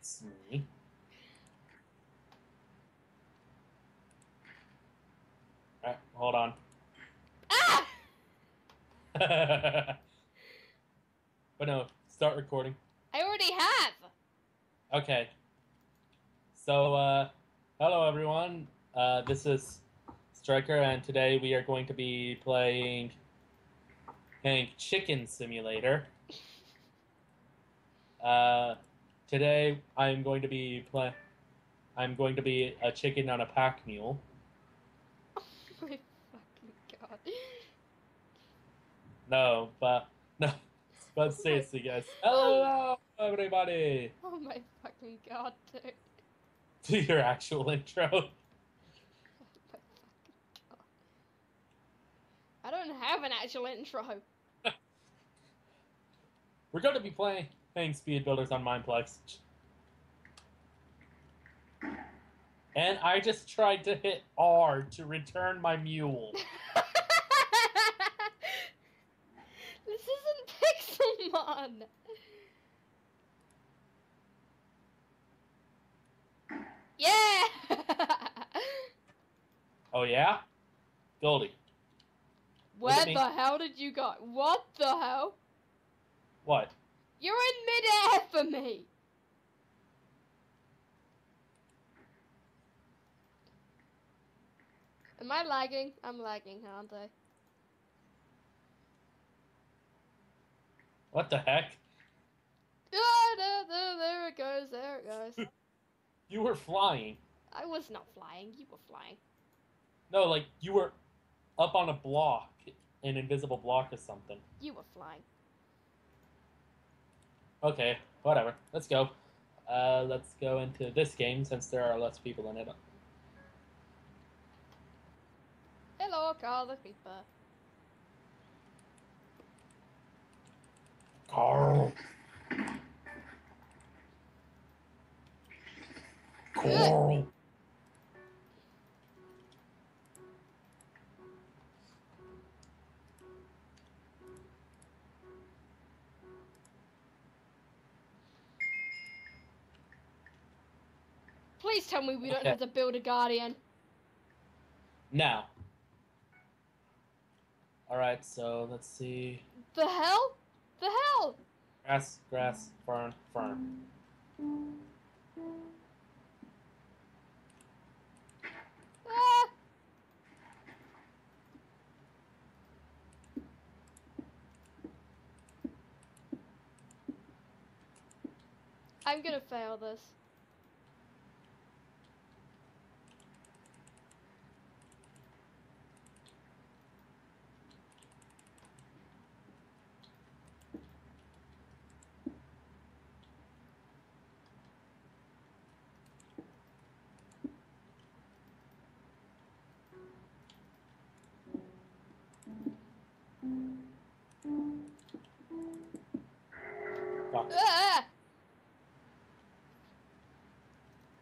Sneak. Alright, hold on. Ah! But no, start recording. I already have! Okay. So, hello everyone. This is Striker, and today we are going to be playing Chicken Simulator. Today I'm going to be a chicken on a pack mule. Oh my fucking god! But seriously, guys. Hello, everybody. Oh my fucking god, dude. Do your actual intro. Oh my fucking god. I don't have an actual intro. We're going to be playing Speedbuilders on Mineplex. And I just tried to hit R to return my mule. This isn't Pixelmon! Yeah! Oh yeah? Goldy. Where the hell did you go? What the hell? What? You're in midair for me! Am I lagging? I'm lagging, aren't I? What the heck? Oh, no, there it goes, there it goes. You were flying. I was not flying, you were flying. No, like, you were up on a block, an invisible block or something. You were flying. Okay, whatever. Let's go. Let's go into this game, since there are less people in it. Hello, Carl the Creeper. Carl. Carl. Please tell me we don't have to build a guardian. No. Alright, so let's see. The hell? The hell? Grass, grass, fern, fern. Ah! I'm gonna fail this.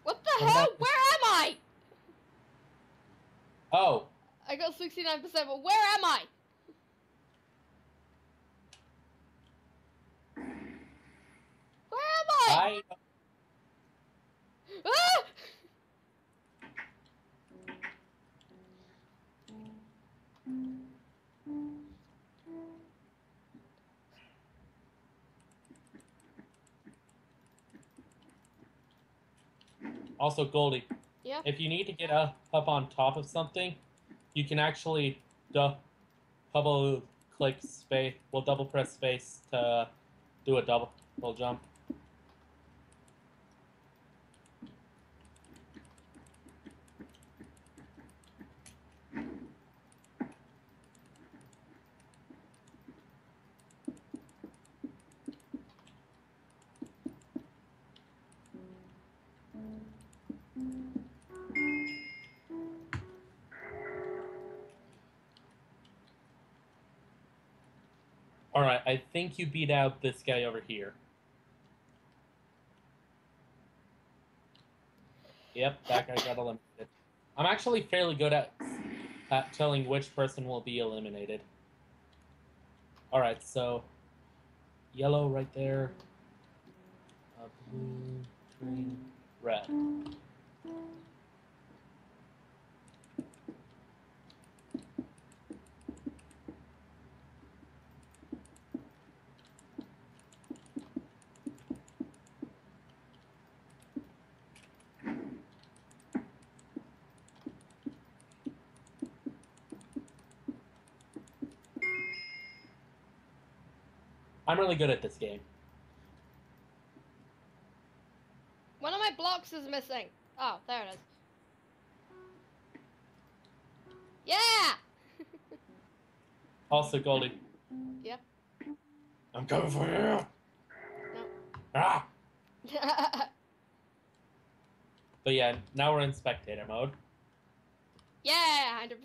What the hell? Where am I? Oh. I got 69%, but where am I? Where am I? Ah! Also, Goldy, yeah? If you need to get up on top of something, you can actually double press space to do a double jump. Alright, I think you beat out this guy over here. Yep, that guy got eliminated. I'm actually fairly good at telling which person will be eliminated. Alright, so... yellow right there. blue, green, red. I'm really good at this game. One of my blocks is missing. Oh, there it is. Yeah! Also, Goldy. Yeah? I'm coming for you! No. Ah! But yeah, now we're in spectator mode. Yeah, 100%.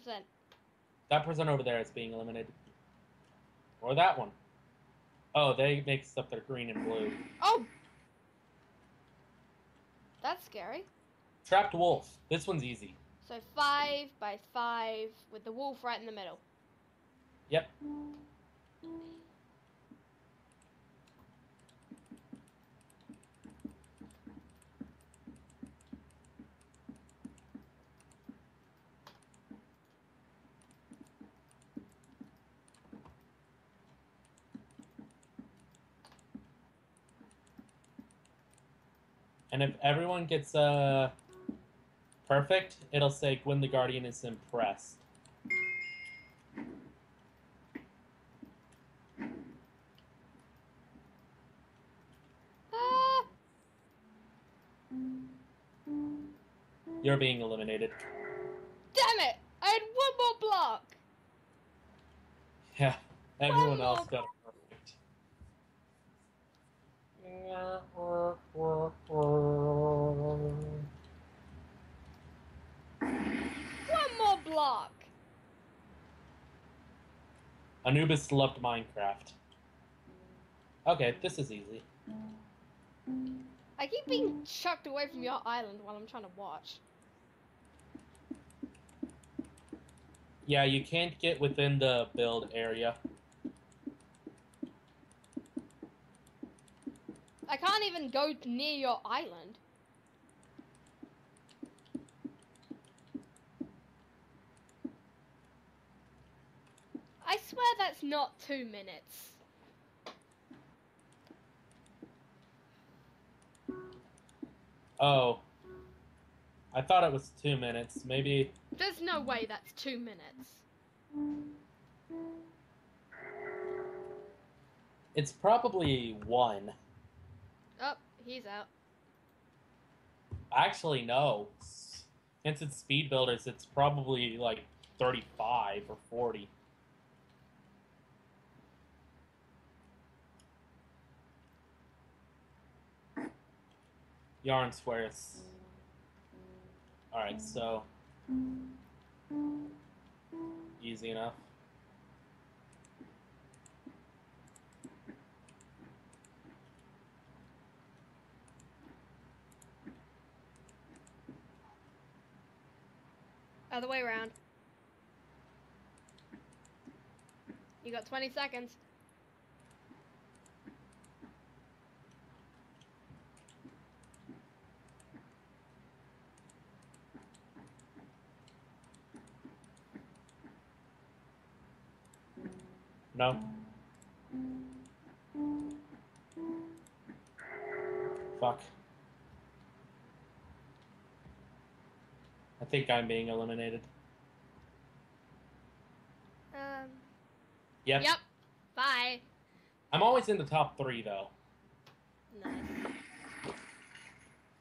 That person over there is being eliminated. Or that one. Oh, they mixed up their green and blue. Oh! That's scary. Trapped wolf. This one's easy. So 5 by 5 with the wolf right in the middle. Yep. And if everyone gets perfect, it'll say Gwyn the Guardian is impressed. Ah. You're being eliminated. Damn it! I had one more block! Yeah, everyone else got it. One more block. Anubis loved Minecraft. Okay, this is easy. I keep being chucked away from your island while I'm trying to watch. Yeah, you can't get within the build area. I can't even go near your island. I swear that's not 2 minutes. Oh. I thought it was 2 minutes, maybe. There's no way that's 2 minutes. It's probably 1. Oh, he's out. Actually, no. Since it's Speedbuilders, it's probably like 35 or 40. Yarn squares. Alright, so. Easy enough. Other way around. You got 20 seconds. No. 5. I think I'm being eliminated. Yep. Yep. Bye. I'm always in the top 3, though. Nice.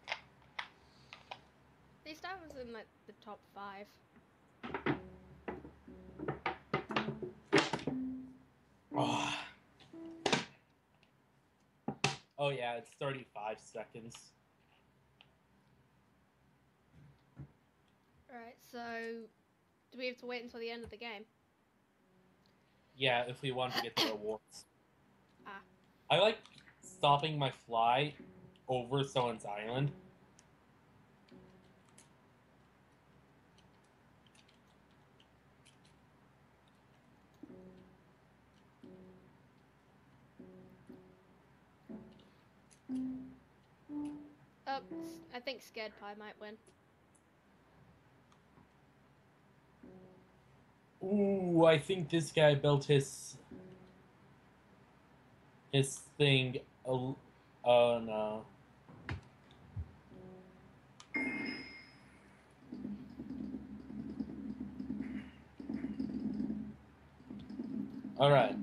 At least I was in, like, the top 5. Oh, yeah, it's 35 seconds. Alright, so do we have to wait until the end of the game? Yeah, if we want to get the rewards. Ah. I like stopping my fly over someone's island. I think Scared Pie might win. Ooh, I think this guy built his thing. Oh, oh no. All right.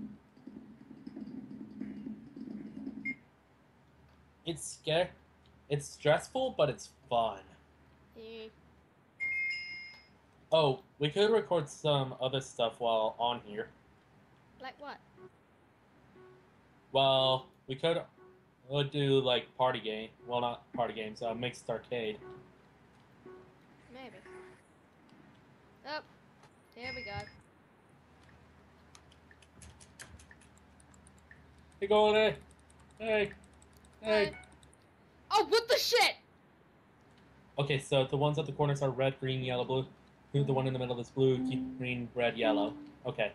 It's scary. It's stressful, but it's fun. Yeah. Oh, we could record some other stuff while on here. Like what? Well, we could do like party game. Well, not party games. Mixed arcade. Maybe. Oh, here we go. Hey, Goldy. Hey. Hey. Oh, what the shit? Okay, so the ones at the corners are red, green, yellow, blue. The one in the middle is blue, green, red, yellow. Okay.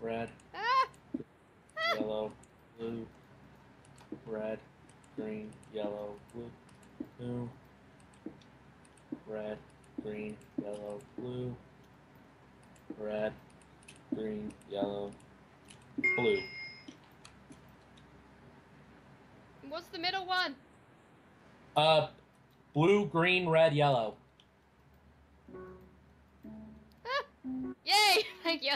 Red, yellow, blue, red, green, yellow, blue, blue, red, green, yellow, blue, red, green, yellow, blue. What's the middle one? Blue, green, red, yellow. Ah, yay! Thank you.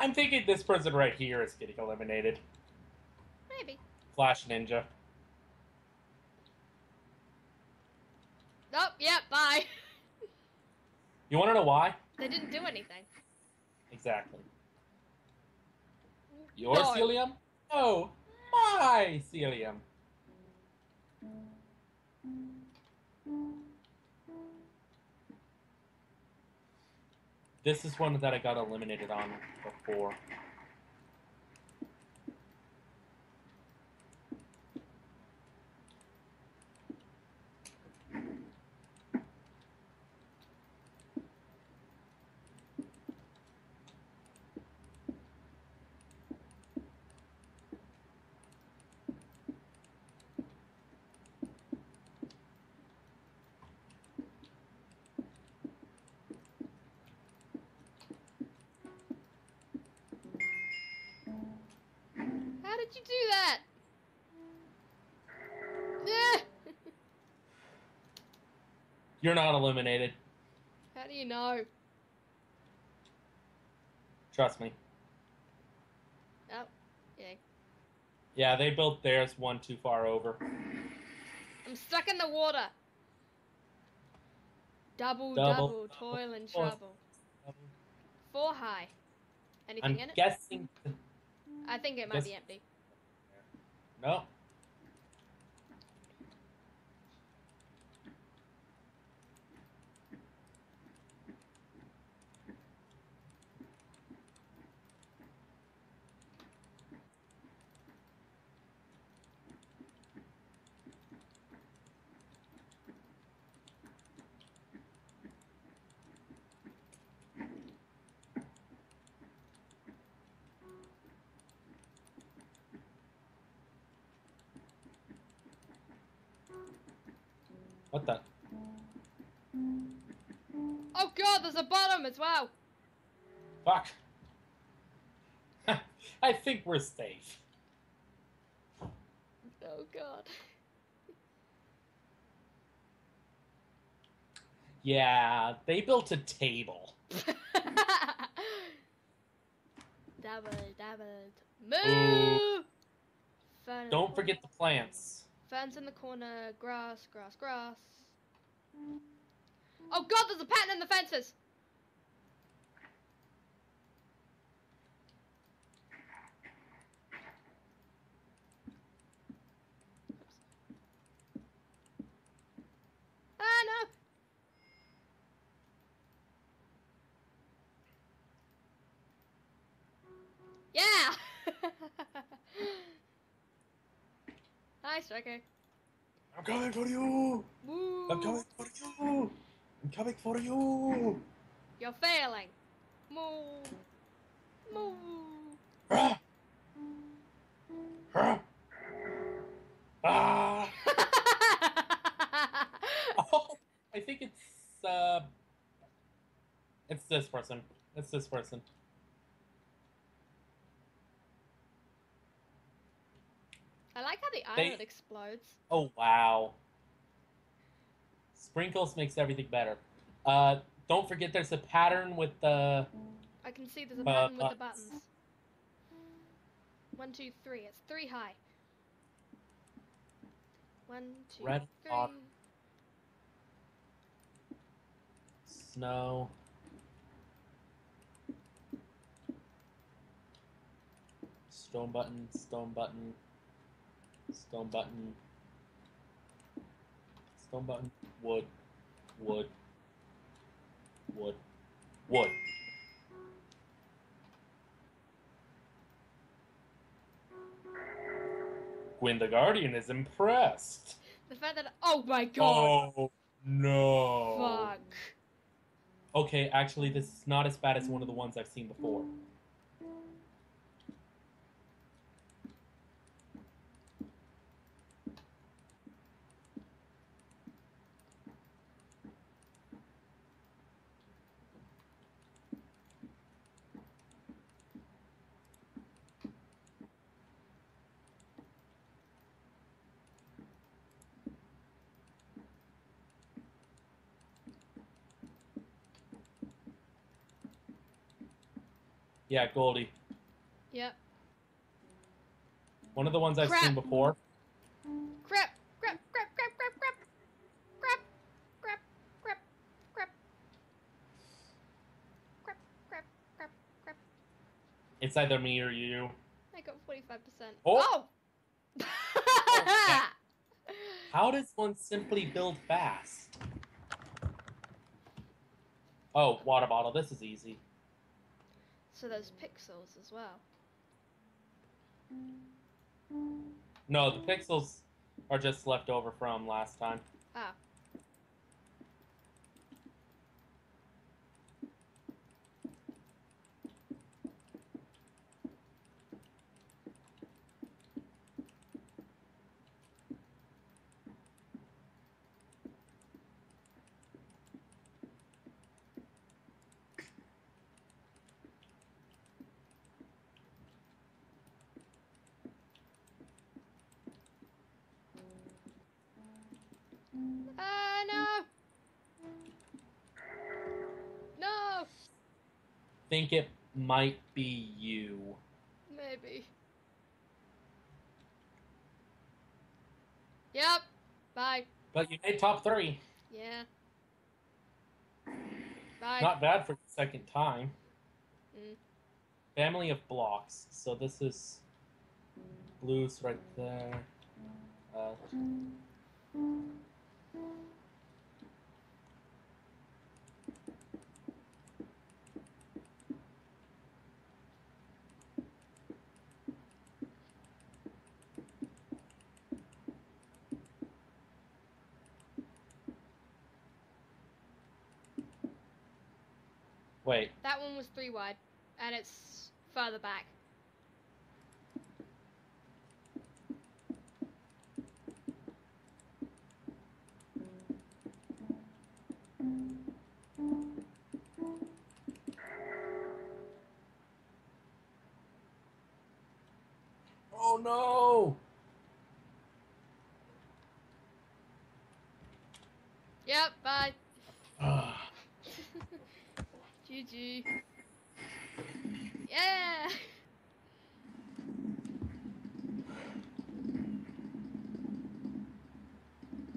I'm thinking this person right here is getting eliminated. Maybe. Flash Ninja. Oh, yeah, bye. You want to know why? They didn't do anything. Exactly. Your no. Cilium? No. My Cilium. This is one that I got eliminated on before. How did you do that? You're not eliminated. How do you know? Trust me. Oh, yeah. Yeah, they built theirs one too far over. I'm stuck in the water. Double toil and trouble. Four high. Anything in it? I'm guessing. I think it might be empty. No. What the? Oh god, there's a bottom as well! Fuck. I think we're safe. Oh god. Yeah, they built a table. Double. Moo! Don't forget the plants. Ferns in the corner, grass. Oh god, there's a pattern in the fences! Ah, no! Yeah! Hi, Striker. I'm coming for you! Woo. I'm coming for you! I'm coming for you! You're failing! Moo! Moo! Ah! Ah! Ah. Oh, I think it's this person. It's this person. I like how the iron explodes. Oh, wow. Sprinkles makes everything better. Don't forget there's a pattern with the... I can see there's a pattern with the buttons. 1, 2, 3. It's 3 high. 1, 2, red, three. Hot. Snow. Stone button, stone button. Stone button. Stone button. Wood. Wood. Wood. Wood. Gwyn the Guardian is impressed. The fact that... Oh my god. Oh no. Fuck. Okay, actually this is not as bad as one of the ones I've seen before. Yeah, Goldy. Yep. One of the ones I've seen before. Crap! Crap! Crap! Crap! Crap! Crap! Crap! Crap! Crap! Crap! Crap! Crap! Crap! Crap! It's either me or you. I got 45%. Oh! Oh. How does one simply build fast? Oh, water bottle. This is easy. So there's pixels as well. No, the pixels are just left over from last time. Ah. Think it might be you. Maybe. Yep. Bye. But you made top 3. Yeah. Bye. Not bad for the second time. Mm. Family of blocks. So this is blues right there. Wait. That one was 3 wide, and it's further back. Oh no! Yep, bye. GG. Yeah.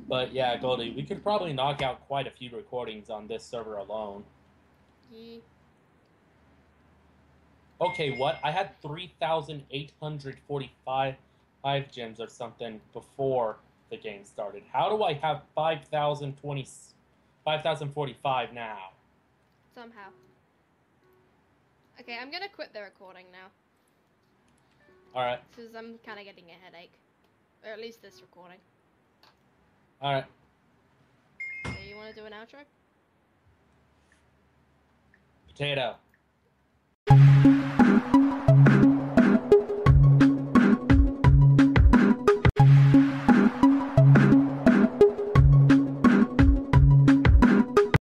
But yeah, Goldy, we could probably knock out quite a few recordings on this server alone. Yeah. Okay, what? I had 3,845 gems or something before the game started. How do I have 5,045 now? Somehow. Okay, I'm gonna quit the recording now. Alright. Because I'm kind of getting a headache. Or at least this recording. All right. So you want to do an outro? Potato.